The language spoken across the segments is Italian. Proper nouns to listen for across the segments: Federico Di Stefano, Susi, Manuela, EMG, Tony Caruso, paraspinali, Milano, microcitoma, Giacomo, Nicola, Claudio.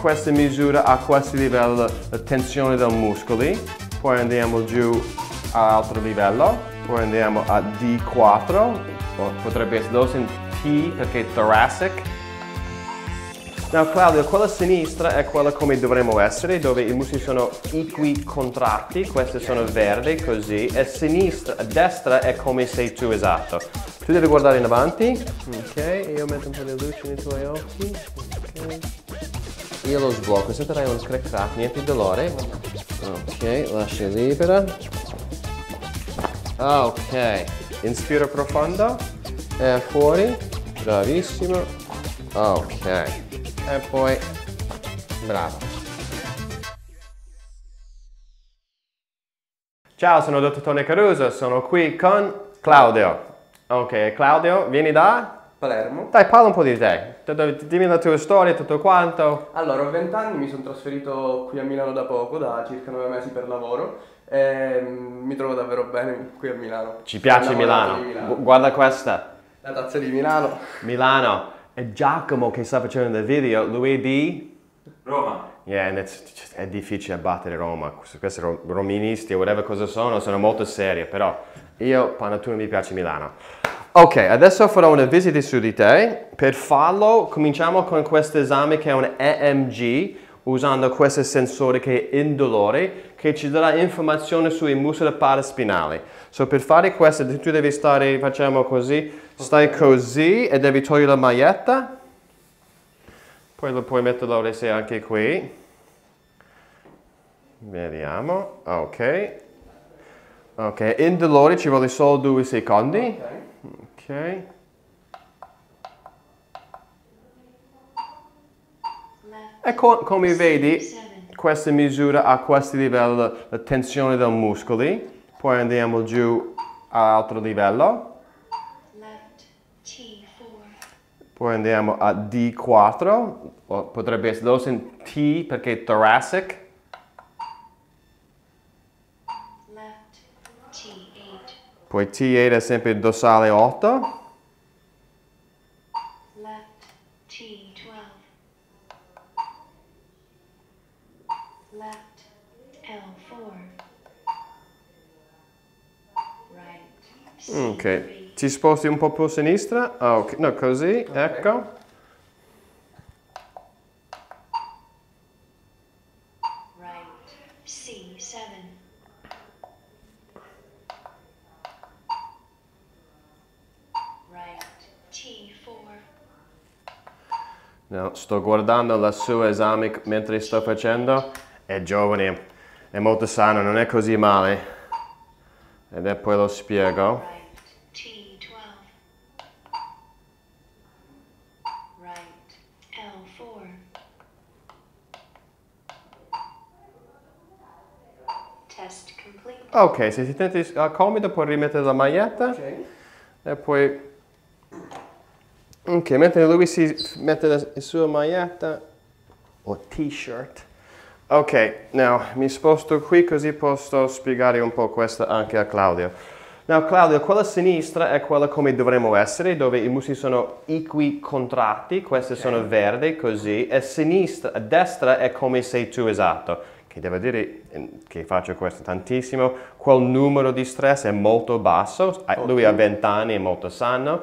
questa misura a questo livello la tensione dei muscoli, poi andiamo giù a altro livello, poi andiamo a D4, potrebbe essere 2 in T perché thoracic. No, Claudio, quella sinistra è quella come dovremmo essere, dove i muscoli sono equi contratti, questi sono verdi così, e sinistra, destra è come sei tu esatto. Tu devi guardare in avanti. Ok, io metto un po' di luce nei tuoi occhi. Okay. Io lo sblocco, se te non screccato, niente dolore. Ok, lascia libera. Ok, inspira profondo. E fuori. Bravissimo. Ok. E poi, bravo. Ciao, sono Dr. Tony Caruso, sono qui con Claudio. Ok, Claudio, vieni da? Palermo. Dai, parla un po' di te. Dimmi la tua storia, tutto quanto. Allora, ho 20 anni, mi sono trasferito qui a Milano da poco, da circa 9 mesi per lavoro. E mi trovo davvero bene qui a Milano. Ci piace Milano. Guarda questa. La tazza di Milano. Milano. E Giacomo che sta facendo il video, lui è di Roma. Yeah, è difficile battere Roma, questi roministi o whatever cosa sono molto serie, però io, Panatone, mi piace Milano. Ok, adesso farò una visita su di te, per farlo cominciamo con questo esame che è un EMG, usando questo sensore che è indolore, che ci darà informazione sui muscoli paraspinali. So, per fare questo, tu devi stare, facciamo così, stai così e devi togliere la maglietta. Poi lo puoi mettere se anche qui. Vediamo, ok. Ok, indolore ci vuole solo 2 secondi. Ok. E come vedi, questa misura a questo livello la tensione dei muscoli, poi andiamo giù a altro livello, poi andiamo a D4, potrebbe essere 2 in T perché thoracic, poi T8 è sempre il dorsale 8, ok, ti sposti un po' più a sinistra, ok, no, così, okay. Ecco. Right, C7. Right, T4. No, sto guardando la sua esame mentre sto facendo, è giovane, è molto sano, non è così male. Ed è poi lo spiego. Ok, se ti senti comodo puoi rimettere la maglietta, okay. E poi... Ok, mentre lui si mette la sua maglietta o t-shirt. Ok, now, mi sposto qui così posso spiegare un po' questo anche a Claudio. Now, Claudio, quella sinistra è quella come dovremmo essere, dove i muscoli sono equi contratti, questi okay. Sono verdi così, e sinistra, destra è come sei tu esatto. Che devo dire che faccio questo tantissimo, quel numero di stress è molto basso, okay. Lui ha 20 anni, è molto sano,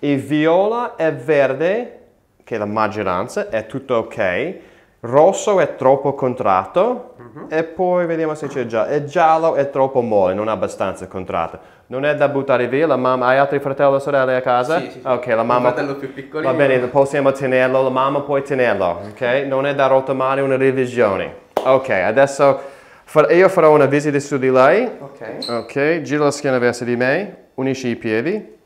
e viola e verde, che è la maggioranza, è tutto ok, rosso è troppo contratto, e poi vediamo se c'è giallo, e giallo è troppo molle, non abbastanza contratto. Non è da buttare via, la mamma, hai altri fratelli o sorelle a casa? Sì, sì, sì. Ok, la mamma... Un fratello più piccolino. Va bene, possiamo tenerlo, la mamma può tenerlo, ok? Non è da rottamare una revisione. Ok, adesso io farò una visita su di lei. Ok. Ok, gira la schiena verso di me, unisci i piedi.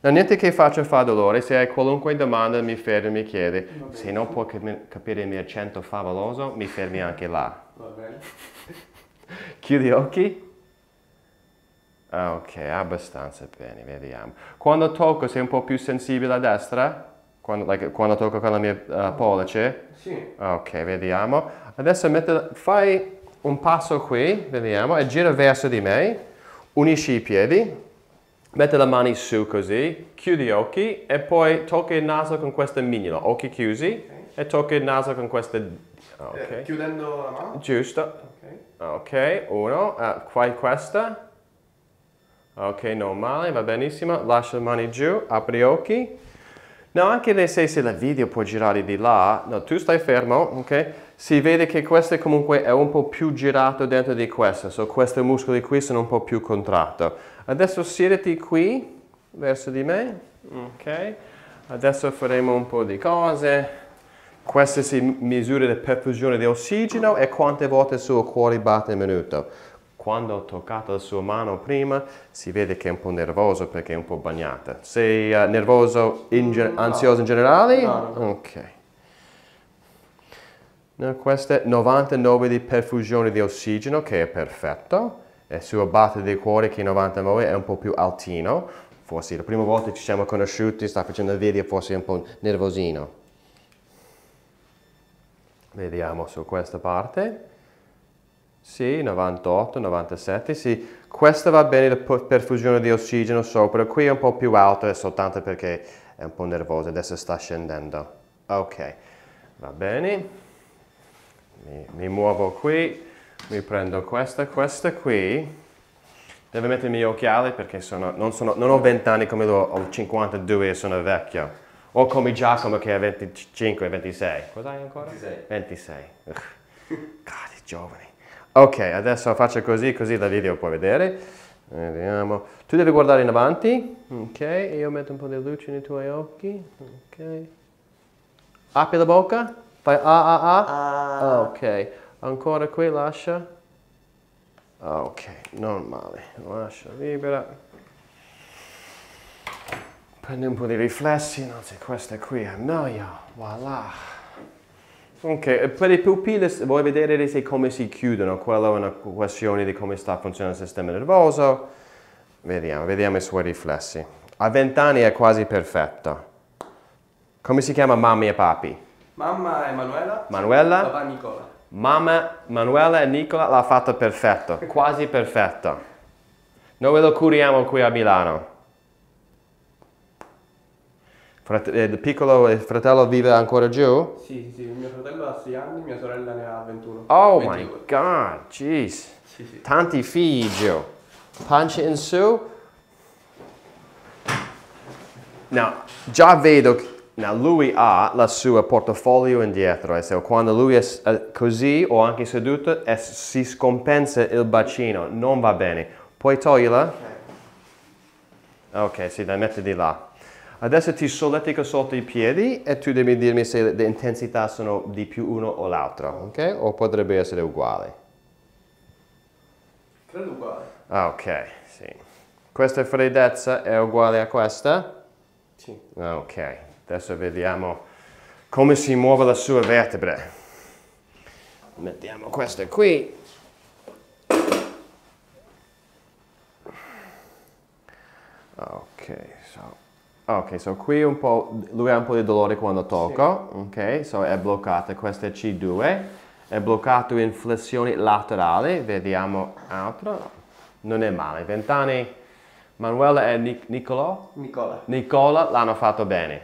No, niente che faccio fa dolore, se hai qualunque domanda mi fermi e chiedi. Se non puoi capire il mio accento favoloso, mi fermi anche là. Va bene. Chiudi gli occhi. Ok, abbastanza bene, vediamo. Quando tocco sei un po' più sensibile a destra? Quando tocco con la mia pollice? Sì. Ok, vediamo. Adesso fai un passo qui, vediamo, e gira verso di me. Unisci i piedi. Metti le mani su così. Chiudi gli occhi e poi tocca il naso con questo mignolo. Occhi chiusi. Okay. e tocca il naso con queste... Okay. Chiudendo la mano? Giusto. Ok, uno, fai questa. Ok, non male, va benissimo. Lascia le mani giù, apri gli occhi. No, anche se il video può girare di là, no, tu stai fermo, ok? Si vede che questo comunque è un po' più girato dentro di questo, so questi muscoli qui sono un po' più contratti. Adesso siediti qui, verso di me, ok? Adesso faremo un po' di cose. Queste si misura la perfusione di ossigeno e quante volte il suo cuore batte al minuto. Quando ho toccato la sua mano prima si vede che è un po' nervoso perché è un po' bagnata. Sei nervoso, ansioso in generale? No. Ok. No, questa è 99 di perfusione di ossigeno che è perfetto. E il suo battito del cuore che è 99 è un po' più altino. Forse la prima volta ci siamo conosciuti, sta facendo il video, forse è un po' nervosino. Vediamo su questa parte. Sì, 98, 97, sì. Questa va bene, la perfusione di ossigeno sopra. Qui è un po' più alto, è soltanto perché è un po' nervoso. Adesso sta scendendo. Ok, va bene. Mi muovo qui. Mi prendo questa qui. Devo mettere i miei occhiali perché non ho 20 anni come loro, ho 52 e sono vecchio. O come Giacomo che ha 25 e 26. Cos'hai ancora? 26. God, i giovani. Ok, adesso faccio così la video puoi vedere. Vediamo. Tu devi guardare in avanti. Ok, io metto un po' di luce nei tuoi occhi. Ok. Apri la bocca. Fai ah. Ok. Ancora qui, lascia. Ok, normale. Lascia libera. Prendi un po' di riflessi, no, se questa qui annoia, voilà. Ok, per le pupille vuoi vedere se come si chiudono, quella è una questione di come sta funzionando il sistema nervoso. Vediamo i suoi riflessi. A 20 anni è quasi perfetto. Come si chiama mamma e papi? Mamma è Manuela. Manuela? Papà Nicola. Mamma, Manuela e Nicola l'ha fatto perfetto, quasi perfetto. Noi lo curiamo qui a Milano. Il piccolo fratello vive ancora giù? Sì, mio fratello ha 6 anni, mia sorella ne ha 21. Oh 22. My God, jeez. Sì. Tanti figli giù. Pancia in su. No, già vedo che lui ha la sua portafoglio indietro. Quando lui è così o anche seduto si scompensa il bacino, non va bene. Puoi toglierla? Ok, sì, la metti di là. Adesso ti solletico sotto i piedi e tu devi dirmi se le intensità sono di più uno o l'altro, ok? O potrebbe essere uguale? Credo uguale. Ok, sì. Questa freddezza è uguale a questa? Sì. Ok, adesso vediamo come si muove la sua vertebra. Mettiamo questa qui. Ok, so... Ok, so qui un po', lui ha un po' di dolore quando tocco, sì. Ok, so è bloccata, questa è C2, è bloccato in flessione laterale, vediamo altro, non è male, 20 anni, Manuela e Nicola l'hanno fatto bene,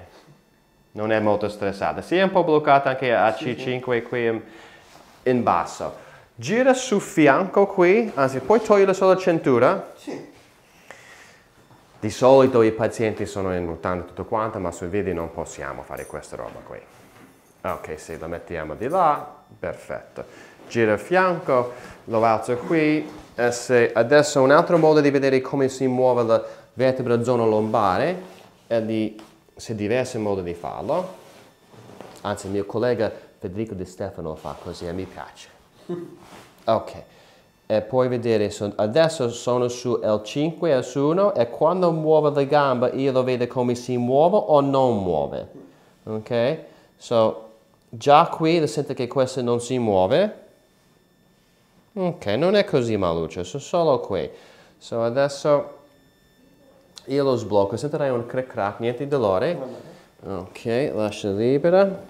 non è molto stressata, si è un po' bloccata anche a C5 sì. Qui in basso, gira sul fianco qui, anzi puoi togliere solo la cintura? Sì. Di solito i pazienti sono in mutande tutto quanto, ma sui video non possiamo fare questa roba qui. Ok, sì, lo mettiamo di là, perfetto. Gira il fianco, lo alzo qui. E se adesso un altro modo di vedere come si muove la vertebra zona lombare è di... c'è diversi modi di farlo. Anzi, il mio collega Federico Di Stefano fa così e mi piace. Ok. E puoi vedere, adesso sono su L5 e S1 e quando muovo la gamba io lo vedo come si muove o non muove. Ok? So, già qui sento che questo non si muove. Ok, non è così maluccio, sono solo qui. So, adesso io lo sblocco, sentirai un crack crack, niente di dolore. Ok, lascia libera.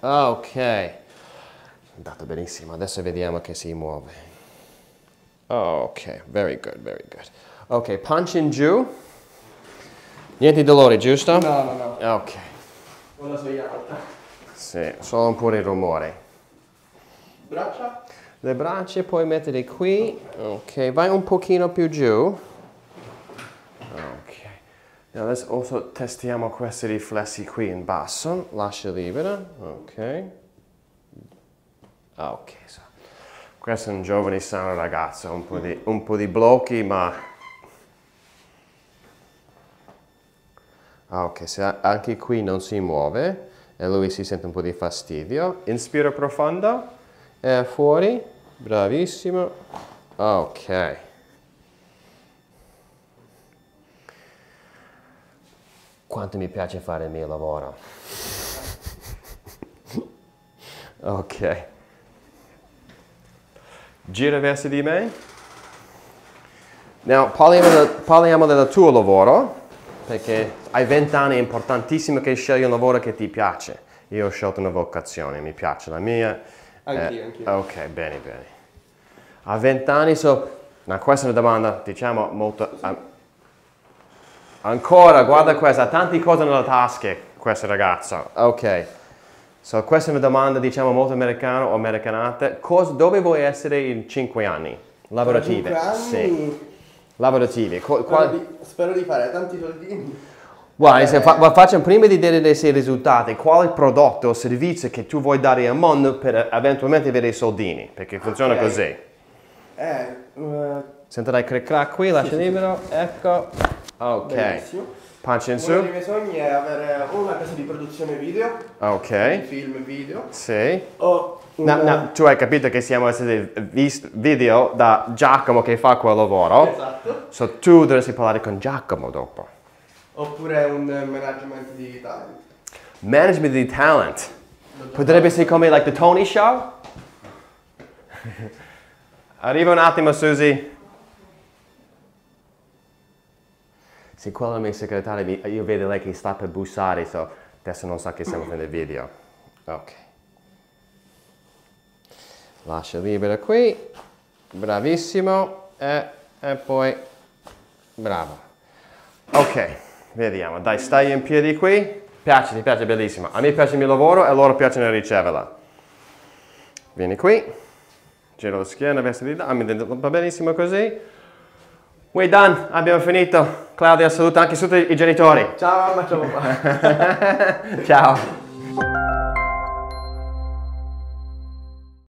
Ok. Andato benissimo, adesso vediamo che si muove. Ok, very good, very good. Ok, punch in giù. Niente dolore, giusto? No. Ok. con la soglia alta. Sì, solo pure il rumore. Braccia? Le braccia puoi mettere qui. Ok, vai un pochino più giù. Ok. Adesso also testiamo questi riflessi qui in basso. Lascia libera. Ok. Ah, ok. So. Questo è un giovane sano ragazzo. Un po' di blocchi, ma... Ah, ok. Se anche qui non si muove e lui si sente un po' di fastidio. Inspira profonda. E fuori, bravissimo, ok. Quanto mi piace fare il mio lavoro. Ok. Gira verso di me. Now, parliamo del tuo lavoro, perché hai 20 anni, è importantissimo che scegli un lavoro che ti piace. Io ho scelto una vocazione, mi piace la mia. Anch'io. Ok, bene, bene. A 20 anni no, questa è una domanda, diciamo, molto... Ancora, guarda questa, ha tante cose nella tasca, questo ragazzo. Ok. So, questa è una domanda, diciamo, molto americana o americanata. Dove vuoi essere in 5 anni? Lavorative. 5 anni? Sì. Lavorative. Spero di fare tanti soldini. Guarda, facciamo prima di vedere dei risultati, quale prodotto o servizio che tu vuoi dare al mondo per eventualmente avere i soldini, perché funziona così. Sentirai crack qui, lascia libero, ecco, ok. Benissimo. Pancia in su. Uno dei miei sogni è avere o una casa di produzione video, ok, film video, sì. O una... no, tu hai capito che siamo essere video da Giacomo che fa quel lavoro. Esatto. So tu dovresti parlare con Giacomo dopo. Oppure un management di talent. Management di talent? Potrebbe essere come like, The Tony Show? Arriva un attimo, Susi. Se quella è la mia segretaria, io vedo lei che sta per bussare, so adesso non sa che stiamo facendo il video. Ok. Lascia libera qui. Bravissimo. E poi... Bravo. Ok. Vediamo, dai, stai in piedi qui. Piace, ti piace, bellissimo. A me piace il mio lavoro e a loro piacciono riceverla. Vieni qui. Giro la schiena verso di là. Va benissimo così. We're done, abbiamo finito. Claudio, saluta anche tutti i genitori. Ciao, ma ciao papà. Ciao.